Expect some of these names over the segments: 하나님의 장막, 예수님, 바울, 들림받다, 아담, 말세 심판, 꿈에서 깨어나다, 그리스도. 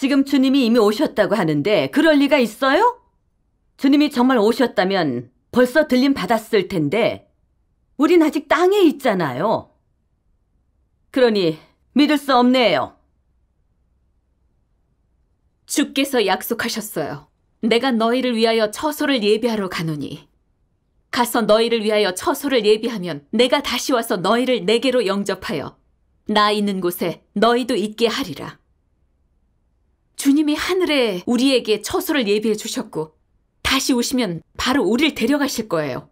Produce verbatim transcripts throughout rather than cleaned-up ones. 지금 주님이 이미 오셨다고 하는데 그럴 리가 있어요? 주님이 정말 오셨다면 벌써 들림 받았을 텐데 우린 아직 땅에 있잖아요. 그러니 믿을 수 없네요. 주께서 약속하셨어요. 내가 너희를 위하여 처소를 예비하러 가노니 가서 너희를 위하여 처소를 예비하면 내가 다시 와서 너희를 내게로 영접하여 나 있는 곳에 너희도 있게 하리라. 주님이 하늘에 우리에게 처소를 예비해 주셨고 다시 오시면 바로 우릴 데려가실 거예요.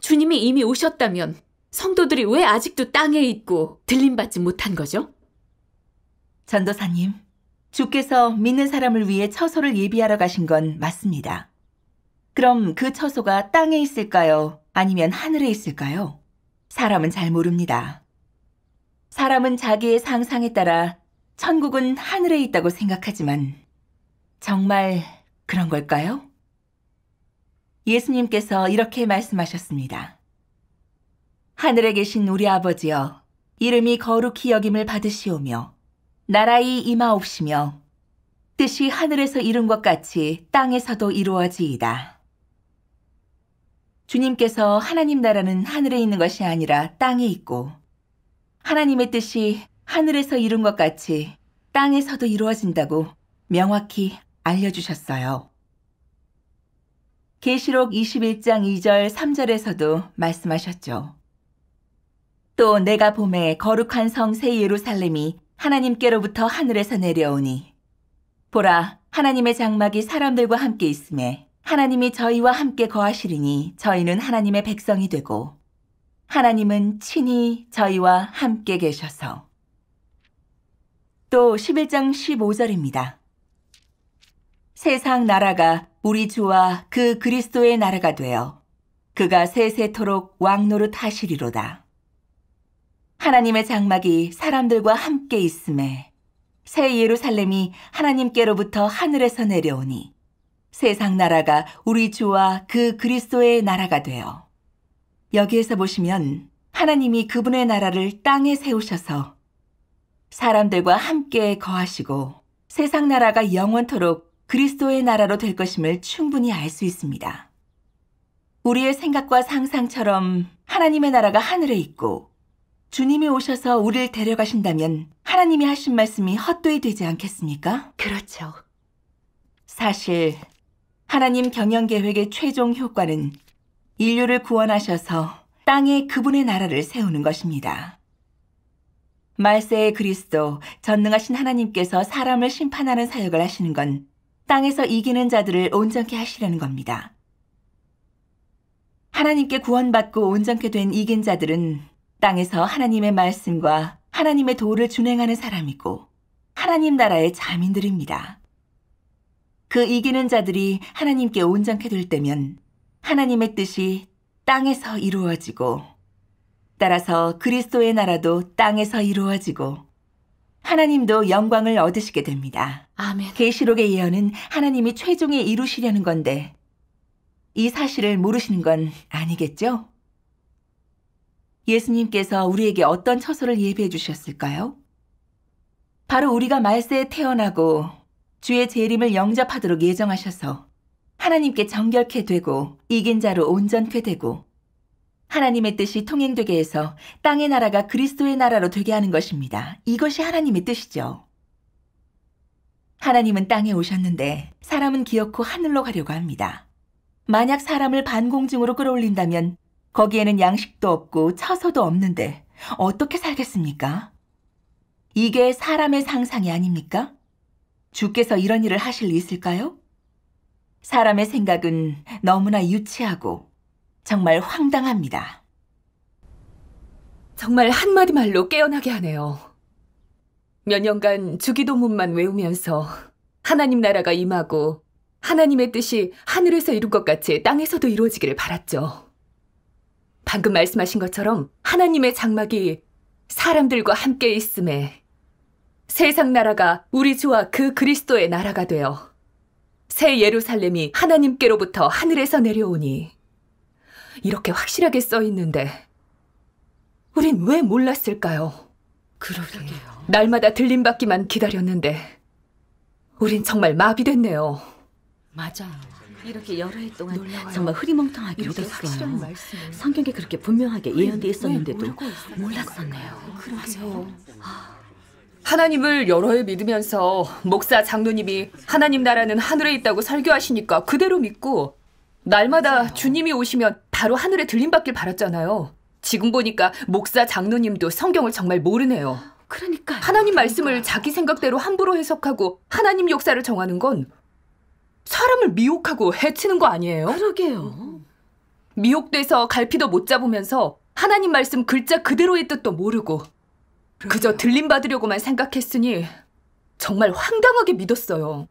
주님이 이미 오셨다면 성도들이 왜 아직도 땅에 있고 들림받지 못한 거죠? 전도사님, 주께서 믿는 사람을 위해 처소를 예비하러 가신 건 맞습니다. 그럼 그 처소가 땅에 있을까요? 아니면 하늘에 있을까요? 사람은 잘 모릅니다. 사람은 자기의 상상에 따라 천국은 하늘에 있다고 생각하지만 정말 그런 걸까요? 예수님께서 이렇게 말씀하셨습니다. 하늘에 계신 우리 아버지여, 이름이 거룩히 여김을 받으시오며 나라의 임하옵시며 뜻이 하늘에서 이룬 것 같이 땅에서도 이루어지이다. 주님께서 하나님 나라는 하늘에 있는 것이 아니라 땅에 있고 하나님의 뜻이 하늘에서 이룬 것 같이 땅에서도 이루어진다고 명확히 알려주셨어요. 계시록 이십일 장 이 절 삼 절에서도 말씀하셨죠. 또 내가 봄에 거룩한 성 새 예루살렘이 하나님께로부터 하늘에서 내려오니 보라, 하나님의 장막이 사람들과 함께 있음에 하나님이 저희와 함께 거하시리니 저희는 하나님의 백성이 되고 하나님은 친히 저희와 함께 계셔서. 또 십일 장 십오 절입니다. 세상 나라가 우리 주와 그 그리스도의 나라가 되어 그가 세세토록 왕노릇 하시리로다. 하나님의 장막이 사람들과 함께 있음에 새 예루살렘이 하나님께로부터 하늘에서 내려오니 세상 나라가 우리 주와 그 그리스도의 나라가 되어. 여기에서 보시면 하나님이 그분의 나라를 땅에 세우셔서 사람들과 함께 거하시고 세상 나라가 영원토록 그리스도의 나라로 될 것임을 충분히 알 수 있습니다. 우리의 생각과 상상처럼 하나님의 나라가 하늘에 있고 주님이 오셔서 우리를 데려가신다면 하나님이 하신 말씀이 헛되이 되지 않겠습니까? 그렇죠. 사실 하나님 경영계획의 최종 효과는 인류를 구원하셔서 땅에 그분의 나라를 세우는 것입니다. 말세의 그리스도, 전능하신 하나님께서 사람을 심판하는 사역을 하시는 건 땅에서 이기는 자들을 온전케 하시려는 겁니다. 하나님께 구원받고 온전케 된 이긴 자들은 땅에서 하나님의 말씀과 하나님의 도를 준행하는 사람이고 하나님 나라의 자민들입니다. 그 이기는 자들이 하나님께 온전케 될 때면 하나님의 뜻이 땅에서 이루어지고 따라서 그리스도의 나라도 땅에서 이루어지고 하나님도 영광을 얻으시게 됩니다. 아멘. 계시록의 예언은 하나님이 최종에 이루시려는 건데 이 사실을 모르시는 건 아니겠죠? 예수님께서 우리에게 어떤 처소를 예비해 주셨을까요? 바로 우리가 말세에 태어나고 주의 재림을 영접하도록 예정하셔서 하나님께 정결케 되고 이긴 자로 온전케 되고 하나님의 뜻이 통행되게 해서 땅의 나라가 그리스도의 나라로 되게 하는 것입니다. 이것이 하나님의 뜻이죠. 하나님은 땅에 오셨는데 사람은 기어코 하늘로 가려고 합니다. 만약 사람을 반공중으로 끌어올린다면 거기에는 양식도 없고 처소도 없는데 어떻게 살겠습니까? 이게 사람의 상상이 아닙니까? 주께서 이런 일을 하실 리 있을까요? 사람의 생각은 너무나 유치하고 정말 황당합니다. 정말 한마디 말로 깨어나게 하네요. 몇 년간 주기도문만 외우면서 하나님 나라가 임하고 하나님의 뜻이 하늘에서 이룬 것 같이 땅에서도 이루어지기를 바랐죠. 방금 말씀하신 것처럼 하나님의 장막이 사람들과 함께 있음에 세상 나라가 우리 주와 그 그리스도의 나라가 되어 새 예루살렘이 하나님께로부터 하늘에서 내려오니 이렇게 확실하게 써 있는데 우린 왜 몰랐을까요? 그러게요. 날마다 들림받기만 기다렸는데 우린 정말 마비됐네요. 맞아요. 이렇게 여러 해 동안 놀라워요. 정말 흐리멍텅하게 믿었어요. 성경에 그렇게 분명하게 예언돼 있었는데도 몰랐었네요. 그러게요. 하나님을 여러 해 믿으면서 목사 장로님이 하나님 나라는 하늘에 있다고 설교하시니까 그대로 믿고 날마다 맞아요. 주님이 오시면 바로 하늘에 들림받길 바랐잖아요. 지금 보니까 목사 장로님도 성경을 정말 모르네요. 그러니까요. 하나님 말씀을 자기 생각대로 함부로 해석하고 하나님 역사를 정하는 건 사람을 미혹하고 해치는 거 아니에요? 그러게요. 미혹돼서 갈피도 못 잡으면서 하나님 말씀 글자 그대로의 뜻도 모르고 그러게요. 그저 들림받으려고만 생각했으니 정말 황당하게 믿었어요.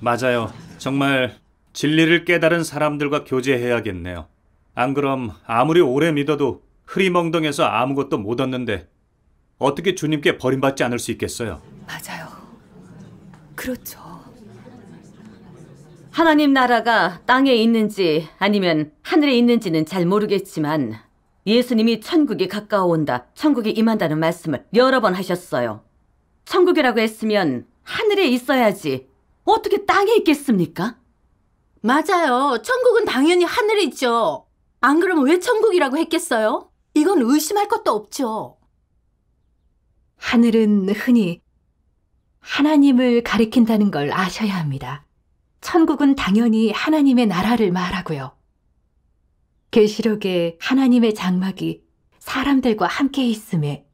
맞아요. 정말 진리를 깨달은 사람들과 교제해야겠네요. 안 그럼 아무리 오래 믿어도 흐리멍덩해서 아무것도 못 얻는데 어떻게 주님께 버림받지 않을 수 있겠어요? 맞아요. 그렇죠. 하나님 나라가 땅에 있는지 아니면 하늘에 있는지는 잘 모르겠지만 예수님이 천국이 가까워온다, 천국이 임한다는 말씀을 여러 번 하셨어요. 천국이라고 했으면 하늘에 있어야지 어떻게 땅에 있겠습니까? 맞아요. 천국은 당연히 하늘에 있죠. 안 그러면 왜 천국이라고 했겠어요? 이건 의심할 것도 없죠. 하늘은 흔히 하나님을 가리킨다는 걸 아셔야 합니다. 천국은 당연히 하나님의 나라를 말하고요. 계시록에 하나님의 장막이 사람들과 함께 있음에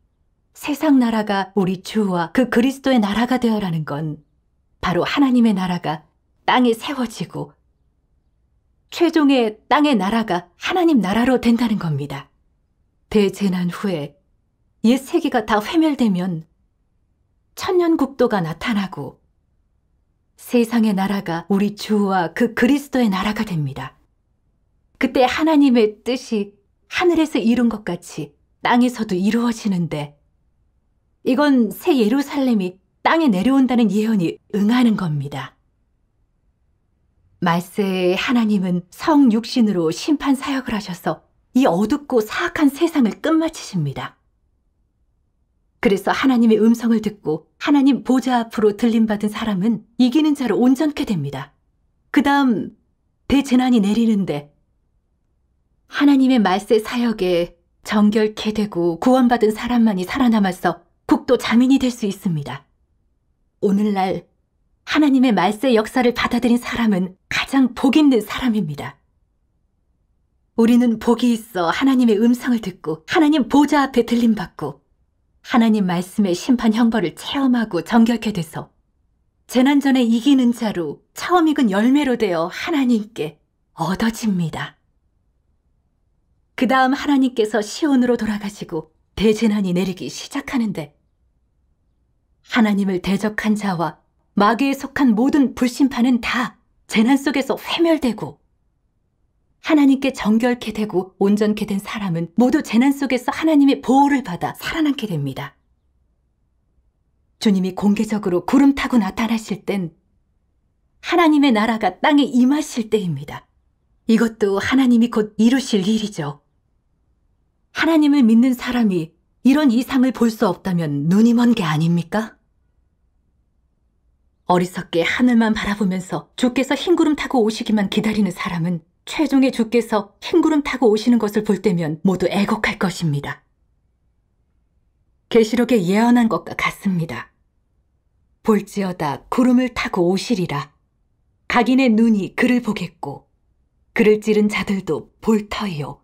세상 나라가 우리 주와 그 그리스도의 나라가 되어라는 건 바로 하나님의 나라가 땅에 세워지고 최종의 땅의 나라가 하나님 나라로 된다는 겁니다. 대재난 후에 옛 세계가 다 회멸되면 천년국도가 나타나고 세상의 나라가 우리 주와 그 그리스도의 나라가 됩니다. 그때 하나님의 뜻이 하늘에서 이룬 것 같이 땅에서도 이루어지는데 이건 새 예루살렘이 땅에 내려온다는 예언이 응하는 겁니다. 말세에 하나님은 성육신으로 심판 사역을 하셔서 이 어둡고 사악한 세상을 끝마치십니다. 그래서 하나님의 음성을 듣고 하나님 보좌 앞으로 들림받은 사람은 이기는 자로 온전케 됩니다. 그 다음 대재난이 내리는데 하나님의 말세 사역에 정결케 되고 구원받은 사람만이 살아남아서 국도 자민이 될 수 있습니다. 오늘날 하나님의 말세 역사를 받아들인 사람은 가장 복 있는 사람입니다. 우리는 복이 있어 하나님의 음성을 듣고 하나님 보좌 앞에 들림받고 하나님 말씀의 심판 형벌을 체험하고 정결케 돼서 재난 전에 이기는 자로 처음 익은 열매로 되어 하나님께 얻어집니다. 그 다음 하나님께서 시온으로 돌아가시고 대재난이 내리기 시작하는데 하나님을 대적한 자와 마귀에 속한 모든 불신파는 다 재난 속에서 회멸되고 하나님께 정결케 되고 온전케 된 사람은 모두 재난 속에서 하나님의 보호를 받아 살아남게 됩니다. 주님이 공개적으로 구름 타고 나타나실 땐 하나님의 나라가 땅에 임하실 때입니다. 이것도 하나님이 곧 이루실 일이죠. 하나님을 믿는 사람이 이런 이상을 볼 수 없다면 눈이 먼 게 아닙니까? 어리석게 하늘만 바라보면서 주께서 흰 구름 타고 오시기만 기다리는 사람은 최종의 주께서 흰 구름 타고 오시는 것을 볼 때면 모두 애곡할 것입니다. 계시록에 예언한 것과 같습니다. 볼지어다 구름을 타고 오시리라. 각인의 눈이 그를 보겠고 그를 찌른 자들도 볼 터이요.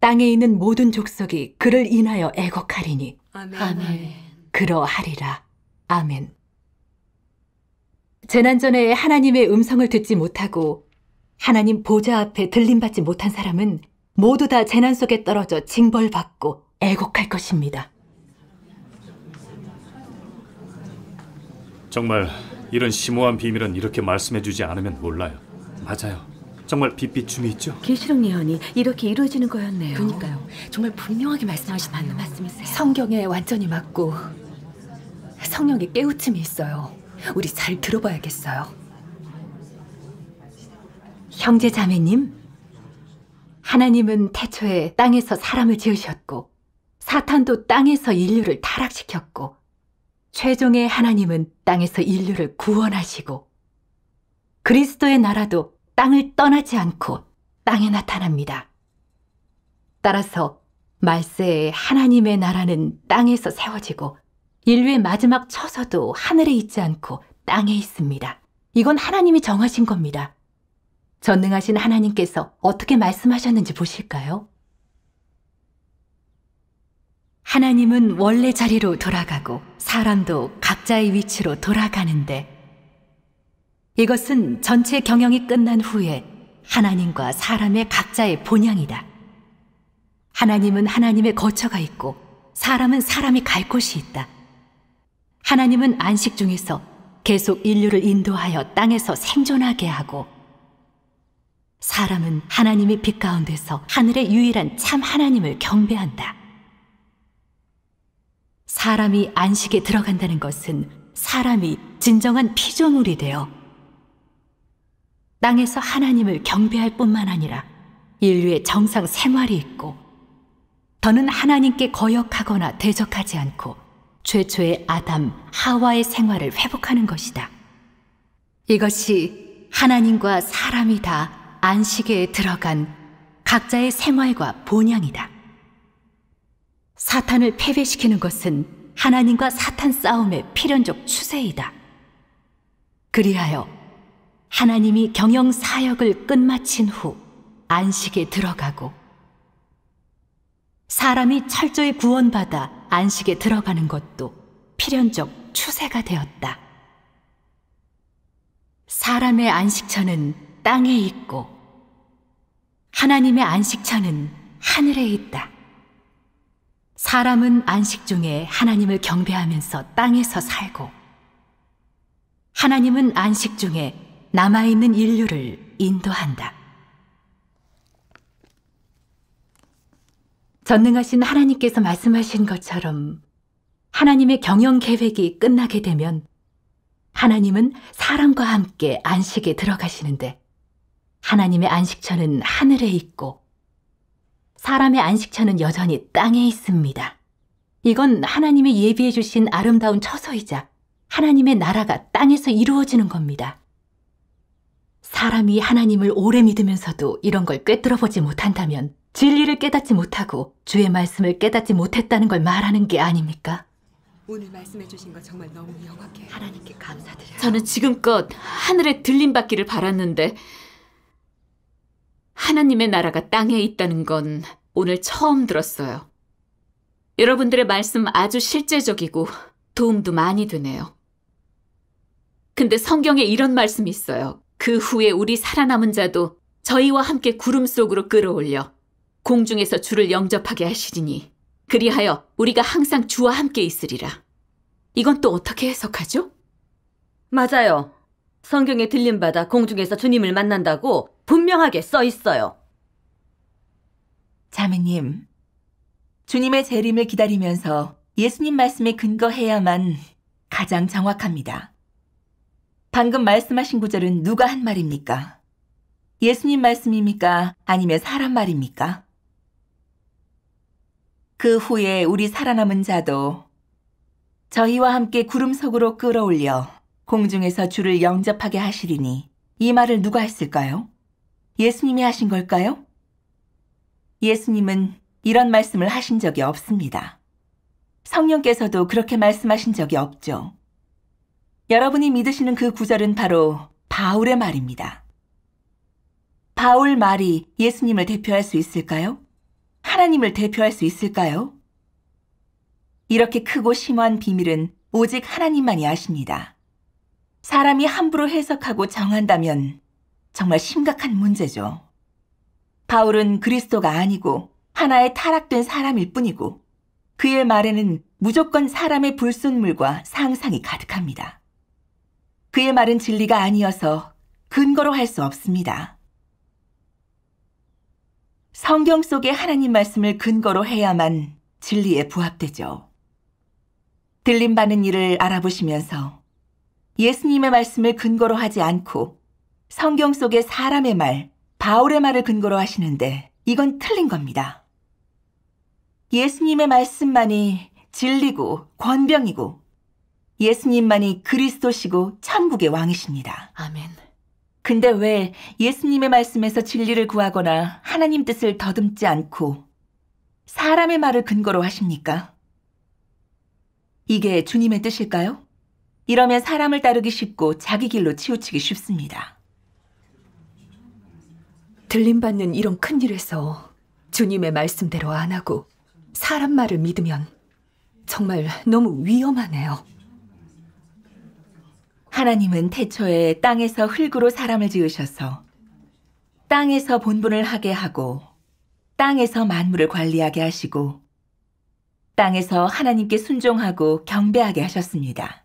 땅에 있는 모든 족속이 그를 인하여 애곡하리니 아멘. 아멘. 그러하리라. 아멘. 재난 전에 하나님의 음성을 듣지 못하고 하나님 보좌 앞에 들림받지 못한 사람은 모두 다 재난 속에 떨어져 징벌받고 애곡할 것입니다. 정말 이런 심오한 비밀은 이렇게 말씀해주지 않으면 몰라요. 맞아요. 정말 빛비춤이 있죠. 계시록 예언이 이렇게 이루어지는 거였네요. 그러니까요. 정말 분명하게 말씀하시네요. 맞는 말씀이세요. 성경에 완전히 맞고 성령의 깨우침이 있어요. 우리 잘 들어봐야겠어요. 형제 자매님, 하나님은 태초에 땅에서 사람을 지으셨고 사탄도 땅에서 인류를 타락시켰고 최종의 하나님은 땅에서 인류를 구원하시고 그리스도의 나라도 땅을 떠나지 않고 땅에 나타납니다. 따라서 말세에 하나님의 나라는 땅에서 세워지고 인류의 마지막 처소도 하늘에 있지 않고 땅에 있습니다. 이건 하나님이 정하신 겁니다. 전능하신 하나님께서 어떻게 말씀하셨는지 보실까요? 하나님은 원래 자리로 돌아가고 사람도 각자의 위치로 돌아가는데, 이것은 전체 경영이 끝난 후에 하나님과 사람의 각자의 본향이다. 하나님은 하나님의 거처가 있고 사람은 사람이 갈 곳이 있다. 하나님은 안식 중에서 계속 인류를 인도하여 땅에서 생존하게 하고, 사람은 하나님의 빛 가운데서 하늘의 유일한 참 하나님을 경배한다. 사람이 안식에 들어간다는 것은 사람이 진정한 피조물이 되어 땅에서 하나님을 경배할 뿐만 아니라 인류의 정상 생활이 있고, 더는 하나님께 거역하거나 대적하지 않고 최초의 아담, 하와의 생활을 회복하는 것이다. 이것이 하나님과 사람이 다 안식에 들어간 각자의 생활과 본향이다. 사탄을 패배시키는 것은 하나님과 사탄 싸움의 필연적 추세이다. 그리하여 하나님이 경영 사역을 끝마친 후 안식에 들어가고, 사람이 철저히 구원받아 안식에 들어가는 것도 필연적 추세가 되었다. 사람의 안식처는 땅에 있고 하나님의 안식처는 하늘에 있다. 사람은 안식 중에 하나님을 경배하면서 땅에서 살고, 하나님은 안식 중에 남아있는 인류를 인도한다. 전능하신 하나님께서 말씀하신 것처럼 하나님의 경영 계획이 끝나게 되면 하나님은 사람과 함께 안식에 들어가시는데, 하나님의 안식처는 하늘에 있고 사람의 안식처는 여전히 땅에 있습니다. 이건 하나님이 예비해 주신 아름다운 처소이자 하나님의 나라가 땅에서 이루어지는 겁니다. 사람이 하나님을 오래 믿으면서도 이런 걸 꿰뚫어보지 못한다면 진리를 깨닫지 못하고 주의 말씀을 깨닫지 못했다는 걸 말하는 게 아닙니까? 오늘 말씀해 주신 거 정말 너무 영광이에요. 하나님께 감사드려요. 저는 지금껏 하늘에 들림받기를 바랐는데 하나님의 나라가 땅에 있다는 건 오늘 처음 들었어요. 여러분들의 말씀 아주 실제적이고 도움도 많이 되네요. 근데 성경에 이런 말씀이 있어요. 그 후에 우리 살아남은 자도 저희와 함께 구름 속으로 끌어올려 공중에서 주를 영접하게 하시리니 그리하여 우리가 항상 주와 함께 있으리라. 이건 또 어떻게 해석하죠? 맞아요. 성경에 들림받아 공중에서 주님을 만난다고 분명하게 써 있어요. 자매님, 주님의 재림을 기다리면서 예수님 말씀에 근거해야만 가장 정확합니다. 방금 말씀하신 구절은 누가 한 말입니까? 예수님 말씀입니까? 아니면 사람 말입니까? 그 후에 우리 살아남은 자도 저희와 함께 구름 속으로 끌어올려 공중에서 주를 영접하게 하시리니, 이 말을 누가 했을까요? 예수님이 하신 걸까요? 예수님은 이런 말씀을 하신 적이 없습니다. 성령께서도 그렇게 말씀하신 적이 없죠. 여러분이 믿으시는 그 구절은 바로 바울의 말입니다. 바울 말이 예수님을 대표할 수 있을까요? 하나님을 대표할 수 있을까요? 이렇게 크고 심오한 비밀은 오직 하나님만이 아십니다. 사람이 함부로 해석하고 정한다면 정말 심각한 문제죠. 바울은 그리스도가 아니고 하나의 타락된 사람일 뿐이고, 그의 말에는 무조건 사람의 불순물과 상상이 가득합니다. 그의 말은 진리가 아니어서 근거로 할 수 없습니다. 성경 속의 하나님 말씀을 근거로 해야만 진리에 부합되죠. 들림받는 일을 알아보시면서 예수님의 말씀을 근거로 하지 않고 성경 속의 사람의 말, 바울의 말을 근거로 하시는데, 이건 틀린 겁니다. 예수님의 말씀만이 진리고 권병이고 예수님만이 그리스도시고 천국의 왕이십니다. 아멘. 근데 왜 예수님의 말씀에서 진리를 구하거나 하나님 뜻을 더듬지 않고 사람의 말을 근거로 하십니까? 이게 주님의 뜻일까요? 이러면 사람을 따르기 쉽고 자기 길로 치우치기 쉽습니다. 들림받는 이런 큰일에서 주님의 말씀대로 안 하고 사람 말을 믿으면 정말 너무 위험하네요. 하나님은 태초에 땅에서 흙으로 사람을 지으셔서 땅에서 본분을 하게 하고 땅에서 만물을 관리하게 하시고 땅에서 하나님께 순종하고 경배하게 하셨습니다.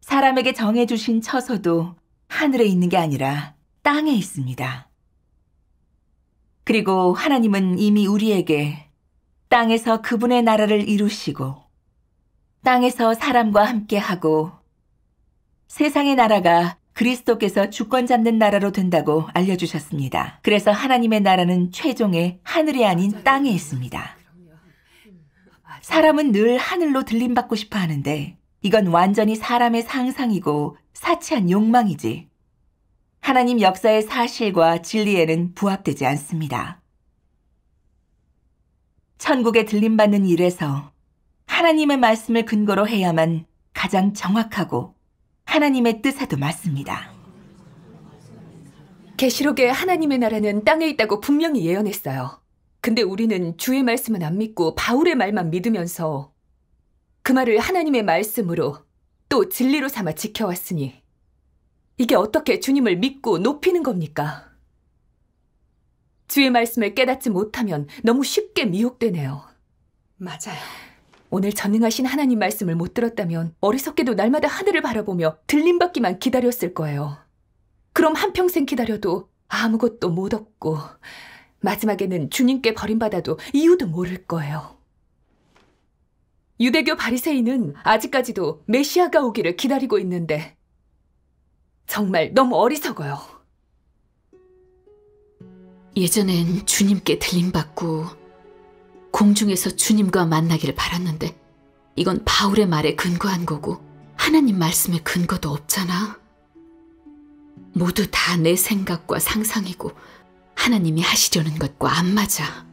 사람에게 정해주신 처소도 하늘에 있는 게 아니라 땅에 있습니다. 그리고 하나님은 이미 우리에게 땅에서 그분의 나라를 이루시고 땅에서 사람과 함께하고 세상의 나라가 그리스도께서 주권 잡는 나라로 된다고 알려주셨습니다. 그래서 하나님의 나라는 최종의 하늘이 아닌 땅에 있습니다. 사람은 늘 하늘로 들림받고 싶어 하는데 이건 완전히 사람의 상상이고 사치한 욕망이지 하나님 역사의 사실과 진리에는 부합되지 않습니다. 천국에 들림받는 일에서 하나님의 말씀을 근거로 해야만 가장 정확하고 하나님의 뜻에도 맞습니다. 계시록에 하나님의 나라는 땅에 있다고 분명히 예언했어요. 근데 우리는 주의 말씀은 안 믿고 바울의 말만 믿으면서 그 말을 하나님의 말씀으로 또 진리로 삼아 지켜왔으니 이게 어떻게 주님을 믿고 높이는 겁니까? 주의 말씀을 깨닫지 못하면 너무 쉽게 미혹되네요. 맞아요. 오늘 전능하신 하나님 말씀을 못 들었다면 어리석게도 날마다 하늘을 바라보며 들림받기만 기다렸을 거예요. 그럼 한평생 기다려도 아무것도 못 얻고 마지막에는 주님께 버림받아도 이유도 모를 거예요. 유대교 바리새인은 아직까지도 메시아가 오기를 기다리고 있는데 정말 너무 어리석어요. 예전엔 주님께 들림받고 공중에서 주님과 만나기를 바랐는데 이건 바울의 말에 근거한 거고 하나님 말씀에 근거도 없잖아. 모두 다 내 생각과 상상이고 하나님이 하시려는 것과 안 맞아.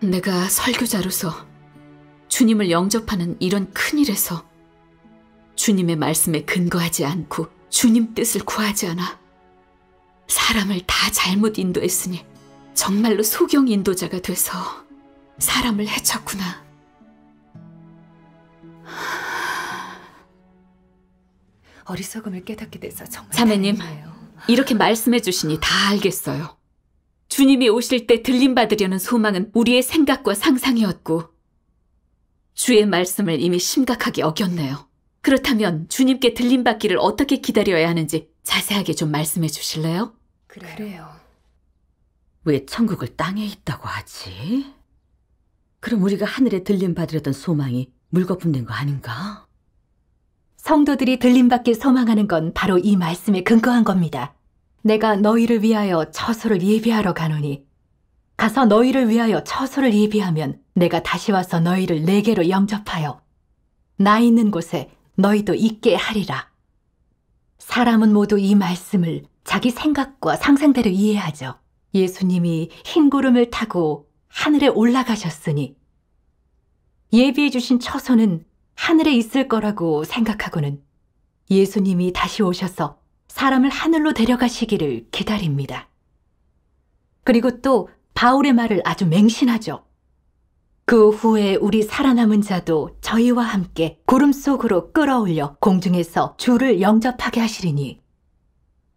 내가 설교자로서 주님을 영접하는 이런 큰일에서 주님의 말씀에 근거하지 않고 주님 뜻을 구하지 않아 사람을 다 잘못 인도했으니 정말로 소경 인도자가 돼서 사람을 해쳤구나. 어리석음을 깨닫게 돼서 정말 자매님, 다행이에요. 이렇게 말씀해 주시니 다 알겠어요. 주님이 오실 때 들림받으려는 소망은 우리의 생각과 상상이었고 주의 말씀을 이미 심각하게 어겼네요. 그렇다면 주님께 들림받기를 어떻게 기다려야 하는지 자세하게 좀 말씀해 주실래요? 그래요. 왜 천국을 땅에 있다고 하지? 그럼 우리가 하늘에 들림받으려던 소망이 물거품된 거 아닌가? 성도들이 들림받길 소망하는 건 바로 이 말씀에 근거한 겁니다. 내가 너희를 위하여 처소를 예비하러 가노니 가서 너희를 위하여 처소를 예비하면 내가 다시 와서 너희를 내게로 영접하여 나 있는 곳에 너희도 있게 하리라. 사람은 모두 이 말씀을 자기 생각과 상상대로 이해하죠. 예수님이 흰 구름을 타고 하늘에 올라가셨으니 예비해 주신 처소는 하늘에 있을 거라고 생각하고는 예수님이 다시 오셔서 사람을 하늘로 데려가시기를 기다립니다. 그리고 또 바울의 말을 아주 맹신하죠. 그 후에 우리 살아남은 자도 저희와 함께 구름 속으로 끌어올려 공중에서 주를 영접하게 하시리니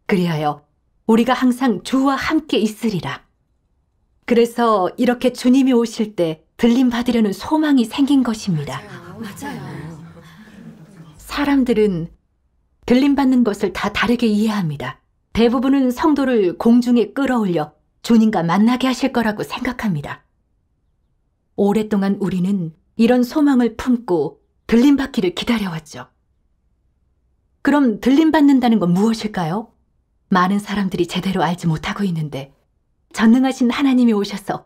그리하여 우리가 항상 주와 함께 있으리라. 그래서 이렇게 주님이 오실 때 들림받으려는 소망이 생긴 것입니다. 맞아요. 맞아요. 사람들은 들림받는 것을 다 다르게 이해합니다. 대부분은 성도를 공중에 끌어올려 주님과 만나게 하실 거라고 생각합니다. 오랫동안 우리는 이런 소망을 품고 들림받기를 기다려왔죠. 그럼 들림받는다는 건 무엇일까요? 많은 사람들이 제대로 알지 못하고 있는데 전능하신 하나님이 오셔서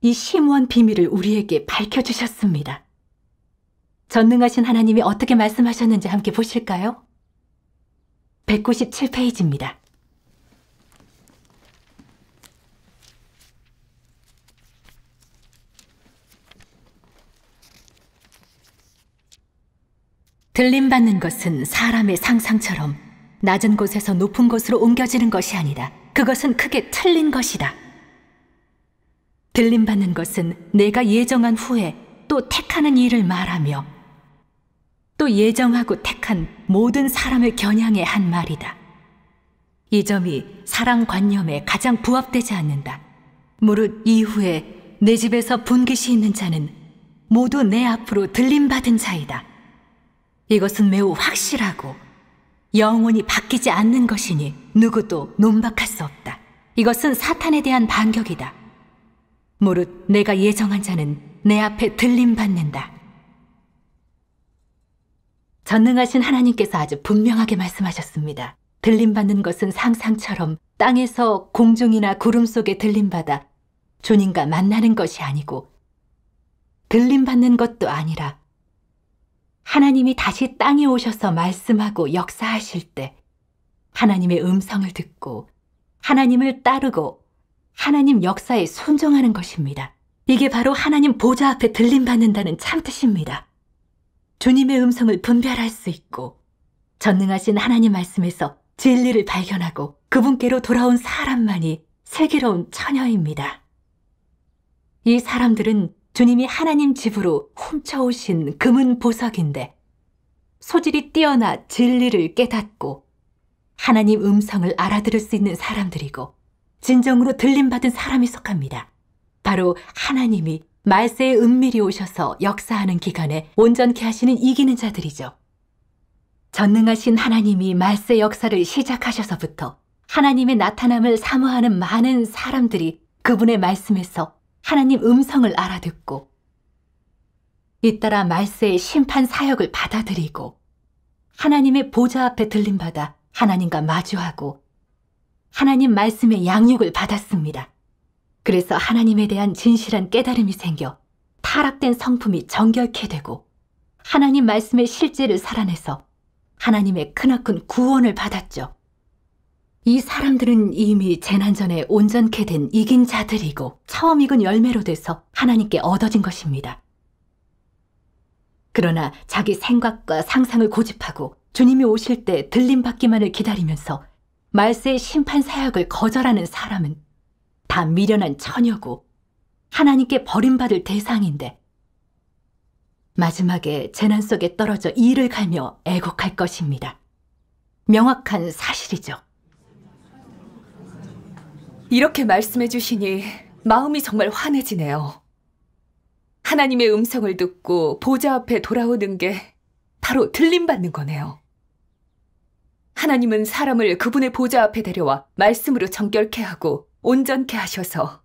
이 심오한 비밀을 우리에게 밝혀주셨습니다. 전능하신 하나님이 어떻게 말씀하셨는지 함께 보실까요? 백구십칠 페이지입니다. 들림받는 것은 사람의 상상처럼 낮은 곳에서 높은 곳으로 옮겨지는 것이 아니다. 그것은 크게 틀린 것이다. 들림받는 것은 내가 예정한 후에 또 택하는 일을 말하며 또 예정하고 택한 모든 사람을 겨냥해 한 말이다. 이 점이 사랑관념에 가장 부합되지 않는다. 무릇 이후에 내 집에서 분깃이 있는 자는 모두 내 앞으로 들림받은 자이다. 이것은 매우 확실하고 영원히 바뀌지 않는 것이니 누구도 논박할 수 없다. 이것은 사탄에 대한 반격이다. 무릇 내가 예정한 자는 내 앞에 들림받는다. 전능하신 하나님께서 아주 분명하게 말씀하셨습니다. 들림받는 것은 상상처럼 땅에서 공중이나 구름 속에 들림받아 주님과 만나는 것이 아니고 들림받는 것도 아니라 하나님이 다시 땅에 오셔서 말씀하고 역사하실 때 하나님의 음성을 듣고 하나님을 따르고 하나님 역사에 순종하는 것입니다. 이게 바로 하나님 보좌 앞에 들림받는다는 참뜻입니다. 주님의 음성을 분별할 수 있고 전능하신 하나님 말씀에서 진리를 발견하고 그분께로 돌아온 사람만이 슬기로운 처녀입니다. 이 사람들은 주님이 하나님 집으로 훔쳐오신 금은 보석인데 소질이 뛰어나 진리를 깨닫고 하나님 음성을 알아들을 수 있는 사람들이고 진정으로 들림받은 사람이 속합니다. 바로 하나님이 말세에 은밀히 오셔서 역사하는 기간에 온전케 하시는 이기는 자들이죠. 전능하신 하나님이 말세 역사를 시작하셔서부터 하나님의 나타남을 사모하는 많은 사람들이 그분의 말씀에서 하나님 음성을 알아듣고 잇따라 말세의 심판 사역을 받아들이고 하나님의 보좌 앞에 들림받아 하나님과 마주하고 하나님 말씀의 양육을 받았습니다. 그래서 하나님에 대한 진실한 깨달음이 생겨 타락된 성품이 정결케 되고 하나님 말씀의 실제를 살아내서 하나님의 크나큰 구원을 받았죠. 이 사람들은 이미 재난 전에 온전케 된 이긴 자들이고 처음 익은 열매로 돼서 하나님께 얻어진 것입니다. 그러나 자기 생각과 상상을 고집하고 주님이 오실 때 들림받기만을 기다리면서 말세의 심판 사역을 거절하는 사람은 다 미련한 처녀고 하나님께 버림받을 대상인데 마지막에 재난 속에 떨어져 이를 갈며 애곡할 것입니다. 명확한 사실이죠. 이렇게 말씀해 주시니 마음이 정말 환해지네요. 하나님의 음성을 듣고 보좌 앞에 돌아오는 게 바로 들림받는 거네요. 하나님은 사람을 그분의 보좌 앞에 데려와 말씀으로 정결케 하고 온전케 하셔서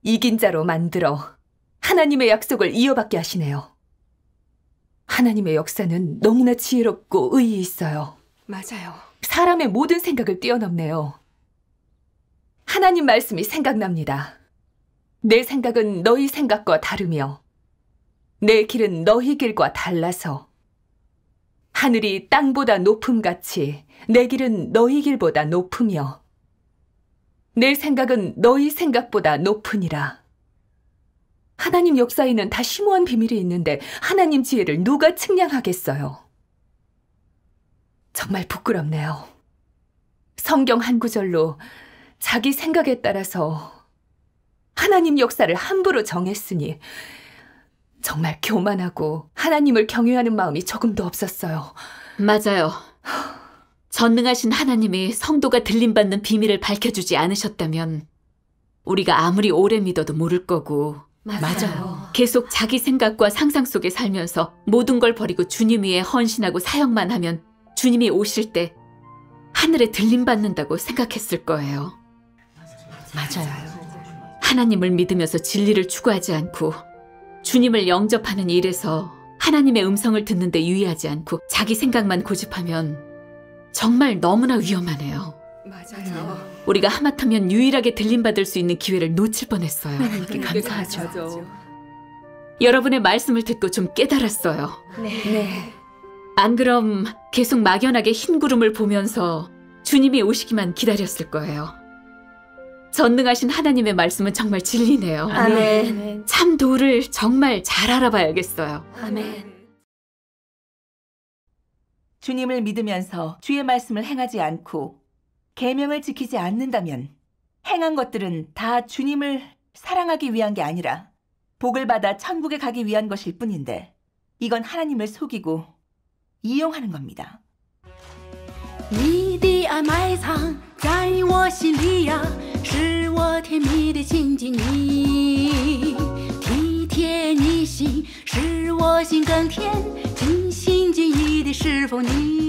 이긴 자로 만들어 하나님의 약속을 이어받게 하시네요. 하나님의 역사는 너무나 지혜롭고 의의 있어요. 맞아요. 사람의 모든 생각을 뛰어넘네요. 하나님 말씀이 생각납니다. 내 생각은 너희 생각과 다르며 내 길은 너희 길과 달라서 하늘이 땅보다 높음같이 내 길은 너희 길보다 높으며 내 생각은 너희 생각보다 높으니라. 하나님 역사에는 다 심오한 비밀이 있는데 하나님 지혜를 누가 측량하겠어요? 정말 부끄럽네요. 성경 한 구절로 자기 생각에 따라서 하나님 역사를 함부로 정했으니 정말 교만하고 하나님을 경외하는 마음이 조금도 없었어요. 맞아요. 전능하신 하나님이 성도가 들림받는 비밀을 밝혀주지 않으셨다면 우리가 아무리 오래 믿어도 모를 거고. 맞아요. 맞아요. 계속 자기 생각과 상상 속에 살면서 모든 걸 버리고 주님 위에 헌신하고 사역만 하면 주님이 오실 때 하늘에 들림받는다고 생각했을 거예요. 맞아요. 하나님을 믿으면서 진리를 추구하지 않고 주님을 영접하는 일에서 하나님의 음성을 듣는 데 유의하지 않고 자기 생각만 고집하면 정말 너무나 위험하네요. 맞아요. 우리가 하마터면 유일하게 들림받을 수 있는 기회를 놓칠 뻔했어요. 하나님께 감사하죠. 맞아. 여러분의 말씀을 듣고 좀 깨달았어요. 네. 네. 안 그럼 계속 막연하게 흰 구름을 보면서 주님이 오시기만 기다렸을 거예요. 전능하신 하나님의 말씀은 정말 진리네요. 아멘. 참 도를 정말 잘 알아봐야겠어요. 아멘. 주님을 믿으면서 주의 말씀을 행하지 않고 계명을 지키지 않는다면 행한 것들은 다 주님을 사랑하기 위한 게 아니라 복을 받아 천국에 가기 위한 것일 뿐인데 이건 하나님을 속이고 이용하는 겁니다. 你的爱埋藏在我心里呀，是我甜蜜的亲近你。体贴你心，使我心更甜。真心真意的侍奉你。